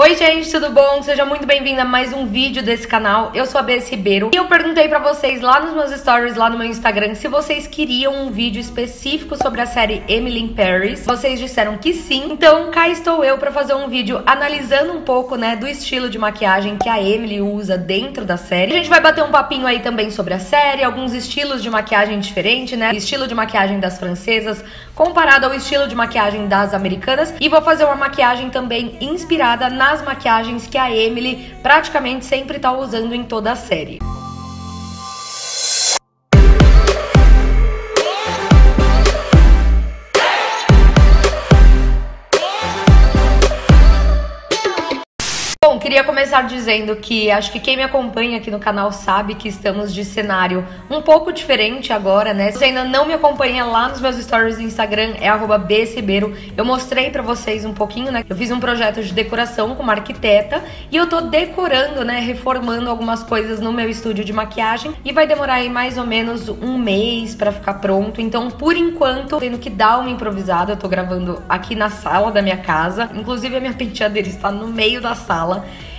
Oi gente, tudo bom? Seja muito bem-vinda a mais um vídeo desse canal. Eu sou a Bez Ribeiro e eu perguntei pra vocês lá nos meus stories, lá no meu Instagram, se vocês queriam um vídeo específico sobre a série Emily in Paris. Vocês disseram que sim, então cá estou eu pra fazer um vídeo analisando um pouco, né, do estilo de maquiagem que a Emily usa dentro da série. A gente vai bater um papinho aí também sobre a série, alguns estilos de maquiagem diferente, né, estilo de maquiagem das francesas comparado ao estilo de maquiagem das americanas, e vou fazer uma maquiagem também inspirada na as maquiagens que a Emily praticamente sempre tá usando em toda a série. Bom, queria começar dizendo que acho que quem me acompanha aqui no canal sabe que estamos de cenário um pouco diferente agora, né? Se você ainda não me acompanha, lá nos meus stories do Instagram é @bezribeiro. Eu mostrei pra vocês um pouquinho, né? Eu fiz um projeto de decoração com uma arquiteta e eu tô decorando, né? Reformando algumas coisas no meu estúdio de maquiagem e vai demorar aí mais ou menos um mês pra ficar pronto. Então, por enquanto, tendo que dar uma improvisada, eu tô gravando aqui na sala da minha casa. Inclusive, a minha penteadeira está no meio da sala.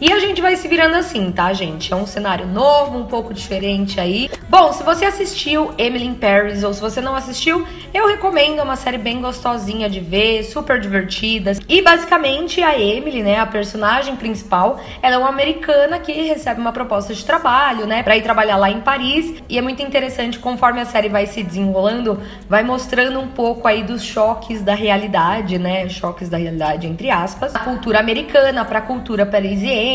E a gente vai se virando assim, tá, gente? É um cenário novo, um pouco diferente aí. Bom, se você assistiu Emily in Paris ou se você não assistiu, eu recomendo. É uma série bem gostosinha de ver, super divertida. E basicamente a Emily, né, a personagem principal, ela é uma americana que recebe uma proposta de trabalho, né, pra ir trabalhar lá em Paris. E é muito interessante, conforme a série vai se desenrolando, vai mostrando um pouco aí dos choques da realidade, né, choques da realidade entre aspas, a cultura americana pra cultura parisiense.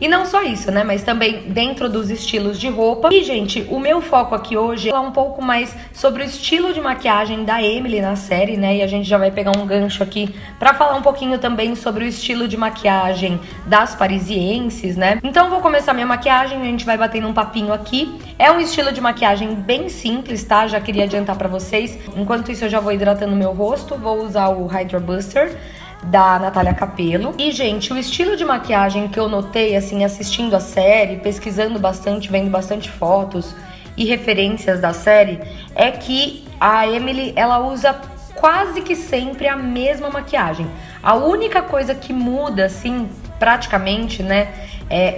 E não só isso, né, mas também dentro dos estilos de roupa. E, gente, o meu foco aqui hoje é um pouco mais sobre o estilo de maquiagem da Emily na série, né, e a gente já vai pegar um gancho aqui pra falar um pouquinho também sobre o estilo de maquiagem das parisienses, né. Então vou começar minha maquiagem, a gente vai batendo um papinho aqui. É um estilo de maquiagem bem simples, tá, já queria adiantar pra vocês. Enquanto isso eu já vou hidratando meu rosto, vou usar o Hydra Booster da Natália Capelo. E, gente, o estilo de maquiagem que eu notei, assim, assistindo a série, pesquisando bastante, vendo bastante fotos e referências da série, é que a Emily, ela usa quase que sempre a mesma maquiagem. A única coisa que muda, assim, praticamente, né,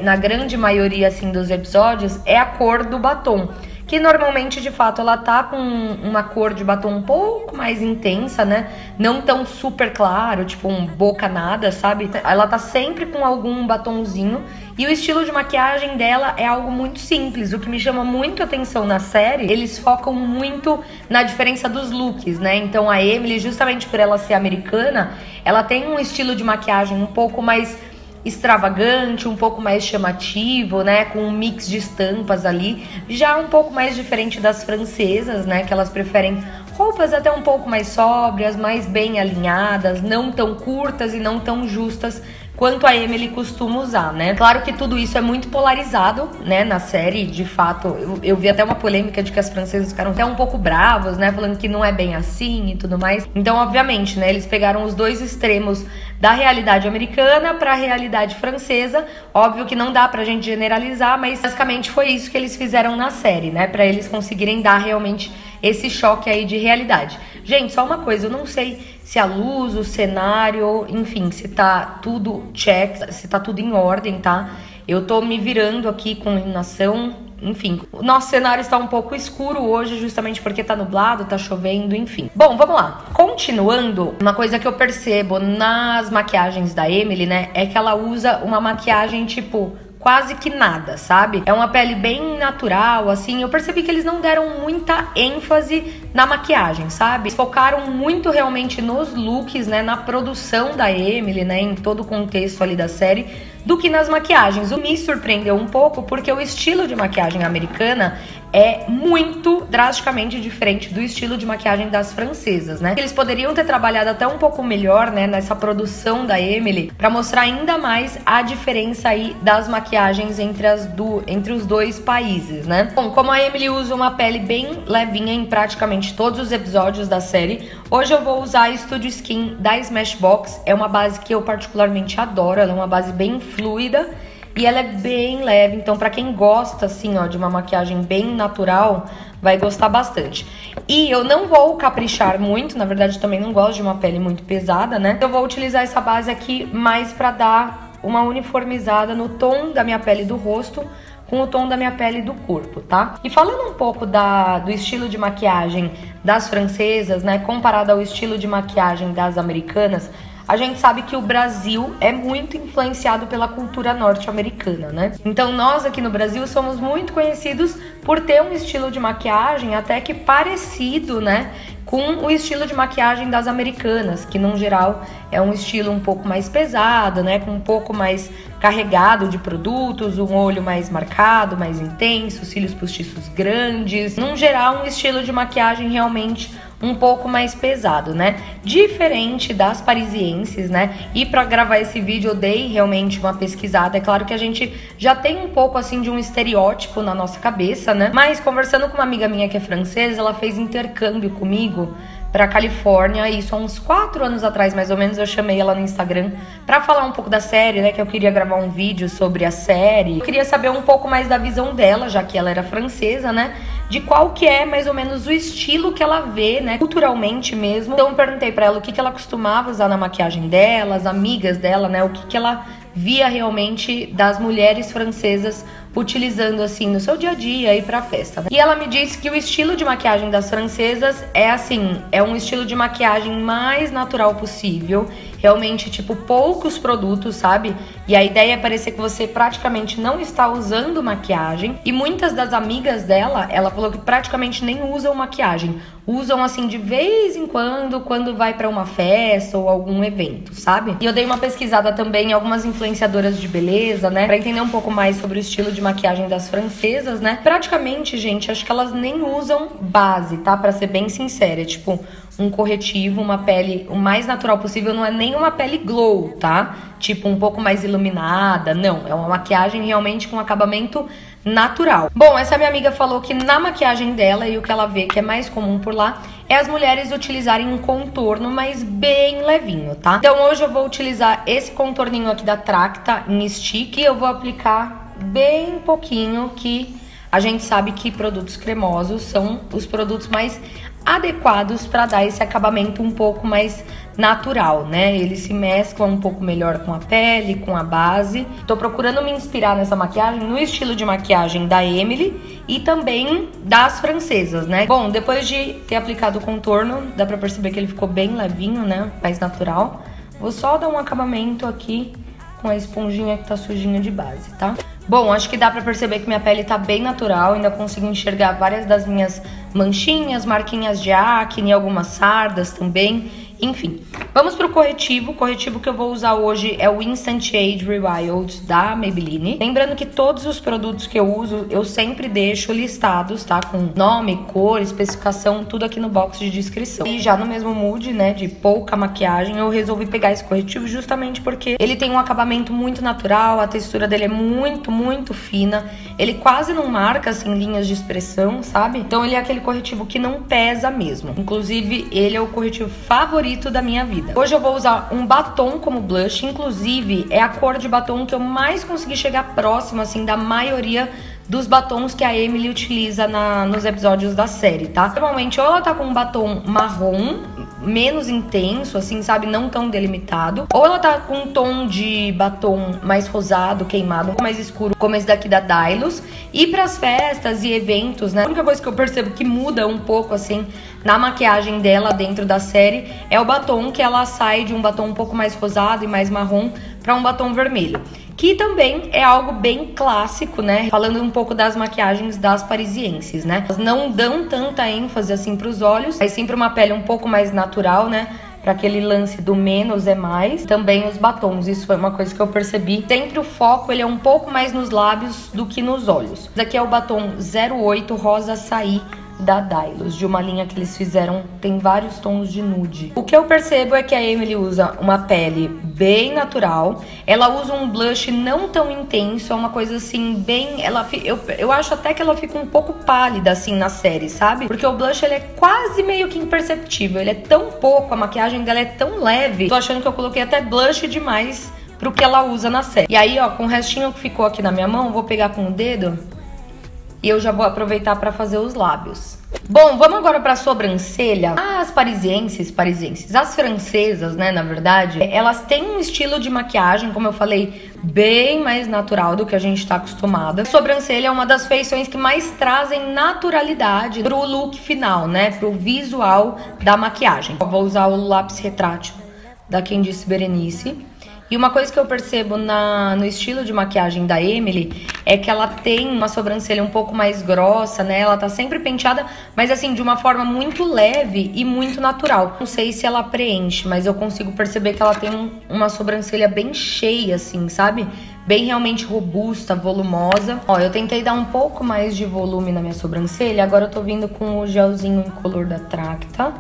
na grande maioria, assim, dos episódios, é a cor do batom. Que normalmente, de fato, ela tá com uma cor de batom um pouco mais intensa, né? Não tão super claro, tipo um boca nada, sabe? Ela tá sempre com algum batomzinho. E o estilo de maquiagem dela é algo muito simples. O que me chama muito atenção na série, eles focam muito na diferença dos looks, né? Então a Emily, justamente por ela ser americana, ela tem um estilo de maquiagem um pouco mais extravagante, um pouco mais chamativo, né, com um mix de estampas ali, já um pouco mais diferente das francesas, né, que elas preferem roupas até um pouco mais sóbrias, mais bem alinhadas, não tão curtas e não tão justas quanto a Emily costuma usar, né? Claro que tudo isso é muito polarizado, né, na série, de fato. Eu vi até uma polêmica de que as francesas ficaram até um pouco bravas, né, falando que não é bem assim e tudo mais. Então, obviamente, né, eles pegaram os dois extremos da realidade americana pra realidade francesa. Óbvio que não dá pra gente generalizar, mas basicamente foi isso que eles fizeram na série, né, pra eles conseguirem dar realmente esse choque aí de realidade. Gente, só uma coisa, eu não sei se a luz, o cenário, enfim, se tá tudo check, se tá tudo em ordem, tá? Eu tô me virando aqui com iluminação, enfim. O nosso cenário está um pouco escuro hoje, justamente porque tá nublado, tá chovendo, enfim. Bom, vamos lá. Continuando, uma coisa que eu percebo nas maquiagens da Emily, né, é que ela usa uma maquiagem, tipo, quase que nada, sabe? É uma pele bem natural, assim. Eu percebi que eles não deram muita ênfase na maquiagem, sabe? Eles focaram muito realmente nos looks, né? Na produção da Emily, né? Em todo o contexto ali da série, do que nas maquiagens. O que me surpreendeu um pouco, porque o estilo de maquiagem americana é muito drasticamente diferente do estilo de maquiagem das francesas, né? Eles poderiam ter trabalhado até um pouco melhor, né, nessa produção da Emily, pra mostrar ainda mais a diferença aí das maquiagens entre os dois países, né? Bom, como a Emily usa uma pele bem levinha em praticamente todos os episódios da série, hoje eu vou usar a Studio Skin da Smashbox. É uma base que eu particularmente adoro, ela é uma base bem fluida. E ela é bem leve, então pra quem gosta, assim, ó, de uma maquiagem bem natural, vai gostar bastante. E eu não vou caprichar muito, na verdade eu também não gosto de uma pele muito pesada, né? Eu vou utilizar essa base aqui mais pra dar uma uniformizada no tom da minha pele do rosto com o tom da minha pele do corpo, tá? E falando um pouco do estilo de maquiagem das francesas, né, comparado ao estilo de maquiagem das americanas, a gente sabe que o Brasil é muito influenciado pela cultura norte-americana, né? Então nós aqui no Brasil somos muito conhecidos por ter um estilo de maquiagem até que parecido, né, com o estilo de maquiagem das americanas, que no geral é um estilo um pouco mais pesado, né, com um pouco mais carregado de produtos, um olho mais marcado, mais intenso, cílios postiços grandes, no geral um estilo de maquiagem realmente um pouco mais pesado, né? Diferente das parisienses, né? E para gravar esse vídeo eu dei realmente uma pesquisada. É claro que a gente já tem um pouco assim de um estereótipo na nossa cabeça, né? Mas conversando com uma amiga minha que é francesa, ela fez intercâmbio comigo pra Califórnia, isso há uns 4 anos atrás mais ou menos. Eu chamei ela no Instagram pra falar um pouco da série, né, que eu queria gravar um vídeo sobre a série. Eu queria saber um pouco mais da visão dela, já que ela era francesa, né, de qual que é mais ou menos o estilo que ela vê, né, culturalmente mesmo. Então eu perguntei pra ela o que que ela costumava usar na maquiagem dela, as amigas dela, né, o que que ela via realmente das mulheres francesas utilizando assim no seu dia a dia e pra festa, né? E ela me disse que o estilo de maquiagem das francesas é assim, é um estilo de maquiagem mais natural possível, realmente tipo poucos produtos, sabe? E a ideia é parecer que você praticamente não está usando maquiagem. E muitas das amigas dela, ela falou que praticamente nem usam maquiagem, usam assim de vez em quando, quando vai pra uma festa ou algum evento, sabe? E eu dei uma pesquisada também em algumas influenciadoras de beleza, né, pra entender um pouco mais sobre o estilo de maquiagem das francesas, né? Praticamente, gente, acho que elas nem usam base, tá? Pra ser bem sincera, é tipo um corretivo, uma pele o mais natural possível, não é nem uma pele glow, tá? Tipo um pouco mais iluminada, não. É uma maquiagem realmente com acabamento natural. Bom, essa minha amiga falou que na maquiagem dela, e o que ela vê que é mais comum por lá, é as mulheres utilizarem um contorno, mas bem levinho, tá? Então hoje eu vou utilizar esse contorninho aqui da Tracta em stick e eu vou aplicar bem pouquinho, que a gente sabe que produtos cremosos são os produtos mais adequados para dar esse acabamento um pouco mais natural, né? Eles se mesclam um pouco melhor com a pele, com a base. Tô procurando me inspirar nessa maquiagem, no estilo de maquiagem da Emily e também das francesas, né? Bom, depois de ter aplicado o contorno, dá pra perceber que ele ficou bem levinho, né? Mais natural. Vou só dar um acabamento aqui com a esponjinha que tá sujinha de base, tá? Bom, acho que dá pra perceber que minha pele tá bem natural, ainda consigo enxergar várias das minhas manchinhas, marquinhas de acne, algumas sardas também, enfim. Vamos pro corretivo. O corretivo que eu vou usar hoje é o Instant Age Rewild da Maybelline. Lembrando que todos os produtos que eu uso, eu sempre deixo listados, tá? Com nome, cor, especificação, tudo aqui no box de descrição. E já no mesmo mood, né, de pouca maquiagem, eu resolvi pegar esse corretivo justamente porque ele tem um acabamento muito natural, a textura dele é muito fina, ele quase não marca assim linhas de expressão, sabe? Então ele é aquele corretivo que não pesa mesmo. Inclusive, ele é o corretivo favorito da minha vida. Hoje eu vou usar um batom como blush, inclusive é a cor de batom que eu mais consegui chegar próximo assim da maioria dos batons que a Emily utiliza nos episódios da série, tá? Normalmente ou ela tá com um batom marrom, menos intenso, assim, sabe? Não tão delimitado. Ou ela tá com um tom de batom mais rosado, queimado, mais escuro, como esse daqui da Dailus. E pras festas e eventos, né, a única coisa que eu percebo que muda um pouco, assim, na maquiagem dela dentro da série, é o batom, que ela sai de um batom um pouco mais rosado e mais marrom pra um batom vermelho, que também é algo bem clássico, né? Falando um pouco das maquiagens das parisienses, né? Elas não dão tanta ênfase assim pros olhos, mas sempre uma pele um pouco mais natural, né? Pra aquele lance do menos é mais. Também os batons, isso foi uma coisa que eu percebi. Sempre o foco, ele é um pouco mais nos lábios do que nos olhos. Esse daqui é o batom 08 Rosa Açai da Dylos, de uma linha que eles fizeram, tem vários tons de nude. O que eu percebo é que a Emily usa uma pele bem natural, ela usa um blush não tão intenso, é uma coisa assim, bem... Eu acho até que ela fica um pouco pálida, assim, na série, sabe? Porque o blush, ele é quase meio que imperceptível, ele é tão pouco, a maquiagem dela é tão leve, tô achando que eu coloquei até blush demais pro que ela usa na série. E aí, ó, com o restinho que ficou aqui na minha mão, vou pegar com o dedo... E eu já vou aproveitar para fazer os lábios. Bom, vamos agora pra sobrancelha. As parisienses, as francesas, né, na verdade, elas têm um estilo de maquiagem, como eu falei, bem mais natural do que a gente tá acostumada. A sobrancelha é uma das feições que mais trazem naturalidade pro look final, né, pro visual da maquiagem. Eu vou usar o lápis retrátil da Quem Disse Berenice. E uma coisa que eu percebo no estilo de maquiagem da Emily é que ela tem uma sobrancelha um pouco mais grossa, né? Ela tá sempre penteada, mas assim, de uma forma muito leve e muito natural. Não sei se ela preenche, mas eu consigo perceber que ela tem uma sobrancelha bem cheia, assim, sabe? Bem realmente robusta, volumosa. Ó, eu tentei dar um pouco mais de volume na minha sobrancelha. Agora eu tô vindo com o gelzinho incolor da Tracta.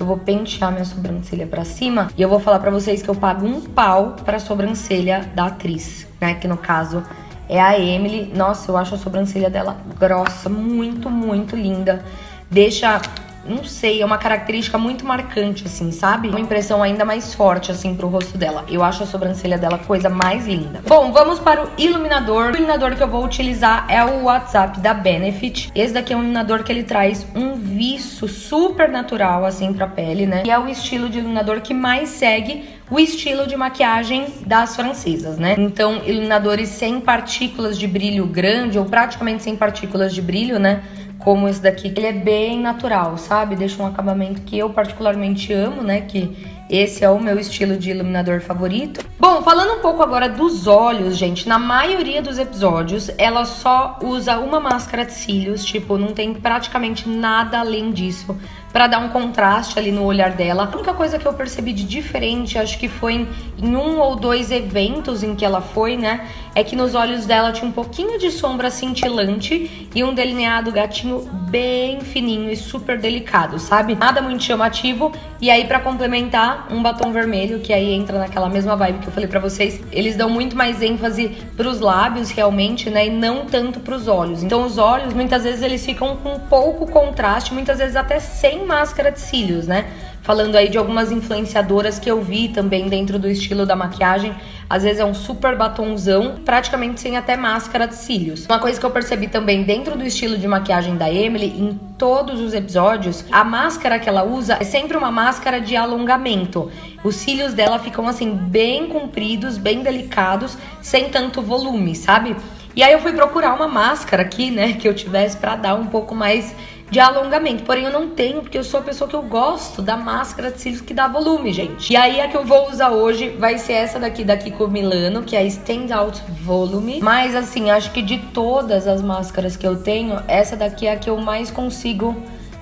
Eu vou pentear minha sobrancelha pra cima e eu vou falar pra vocês que eu pago um pau pra sobrancelha da atriz, né? Que no caso é a Emily. Nossa, eu acho a sobrancelha dela grossa, muito, muito linda. Deixa, não sei, é uma característica muito marcante, assim, sabe? Uma impressão ainda mais forte, assim, pro rosto dela. Eu acho a sobrancelha dela coisa mais linda. Bom, vamos para o iluminador. O iluminador que eu vou utilizar é o Whatts Up da Benefit. Esse daqui é um iluminador que ele traz um viço super natural, assim, pra pele, né? E é o estilo de iluminador que mais segue o estilo de maquiagem das francesas, né? Então, iluminadores sem partículas de brilho grande, ou praticamente sem partículas de brilho, né? Como esse daqui, ele é bem natural, sabe? Deixa um acabamento que eu particularmente amo, né? Que esse é o meu estilo de iluminador favorito. Bom, falando um pouco agora dos olhos, gente. Na maioria dos episódios, ela só usa uma máscara de cílios. Tipo, não tem praticamente nada além disso pra dar um contraste ali no olhar dela. A única coisa que eu percebi de diferente, acho que foi em um ou dois eventos em que ela foi, né? É que nos olhos dela tinha um pouquinho de sombra cintilante e um delineado gatinho bem fininho e super delicado, sabe? Nada muito chamativo. E aí, pra complementar, um batom vermelho, que aí entra naquela mesma vibe que eu falei pra vocês. Eles dão muito mais ênfase pros lábios, realmente, né? E não tanto pros olhos. Então, os olhos, muitas vezes, eles ficam com pouco contraste, muitas vezes até sem máscara de cílios, né? Falando aí de algumas influenciadoras que eu vi também dentro do estilo da maquiagem. Às vezes é um super batonzão, praticamente sem até máscara de cílios. Uma coisa que eu percebi também dentro do estilo de maquiagem da Emily, em todos os episódios, a máscara que ela usa é sempre uma máscara de alongamento. Os cílios dela ficam assim, bem compridos, bem delicados, sem tanto volume, sabe? E aí eu fui procurar uma máscara aqui, né, que eu tivesse pra dar um pouco mais de alongamento, porém eu não tenho, porque eu sou a pessoa que eu gosto da máscara de cílios que dá volume, gente. E aí a que eu vou usar hoje vai ser essa daqui da Kiko Milano, que é a Standout Volume. Mas assim, acho que de todas as máscaras que eu tenho, essa daqui é a que eu mais consigo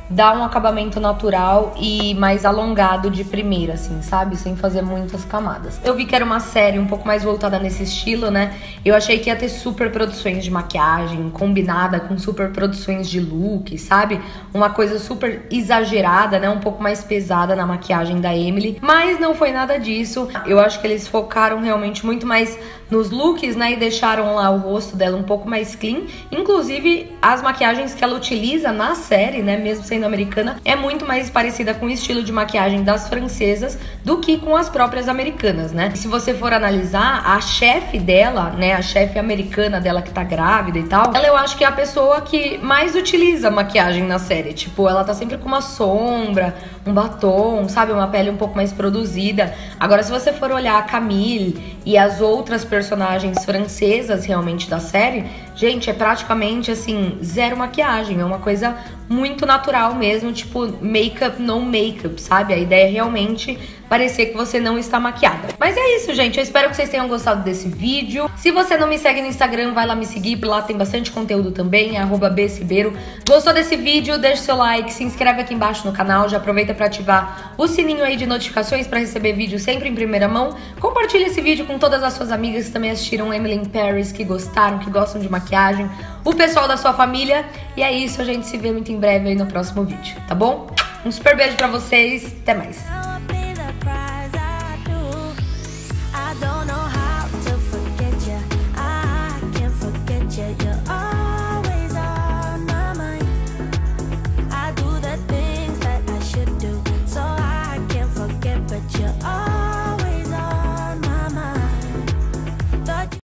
dar um acabamento natural e mais alongado de primeira, assim, sabe? Sem fazer muitas camadas. Eu vi que era uma série um pouco mais voltada nesse estilo, né? Eu achei que ia ter super produções de maquiagem, combinada com super produções de look, sabe? Uma coisa super exagerada, né? Um pouco mais pesada na maquiagem da Emily. Mas não foi nada disso. Eu acho que eles focaram realmente muito mais nos looks, né? E deixaram lá o rosto dela um pouco mais clean. Inclusive, as maquiagens que ela utiliza na série, né? Mesmo sem americana, é muito mais parecida com o estilo de maquiagem das francesas do que com as próprias americanas, né? E se você for analisar, a chefe dela, né, a chefe americana dela que tá grávida e tal, ela eu acho que é a pessoa que mais utiliza maquiagem na série. Tipo, ela tá sempre com uma sombra, um batom, sabe? Uma pele um pouco mais produzida. Agora, se você for olhar a Camille e as outras personagens francesas realmente da série, gente, é praticamente, assim, zero maquiagem. É uma coisa muito natural mesmo, tipo, make-up, não make-up, sabe? A ideia é realmente parecer que você não está maquiada. Mas é isso, gente. Eu espero que vocês tenham gostado desse vídeo. Se você não me segue no Instagram, vai lá me seguir. Por lá tem bastante conteúdo também, é @bezribeiro. Gostou desse vídeo? Deixa o seu like, se inscreve aqui embaixo no canal. Já aproveita pra ativar o sininho aí de notificações pra receber vídeo sempre em primeira mão. Compartilha esse vídeo com todas as suas amigas que também assistiram Emily in Paris, que gostaram, que gostam de maquiagem. O pessoal da sua família. E é isso, a gente se vê muito em breve aí no próximo vídeo, tá bom? Um super beijo pra vocês. Até mais.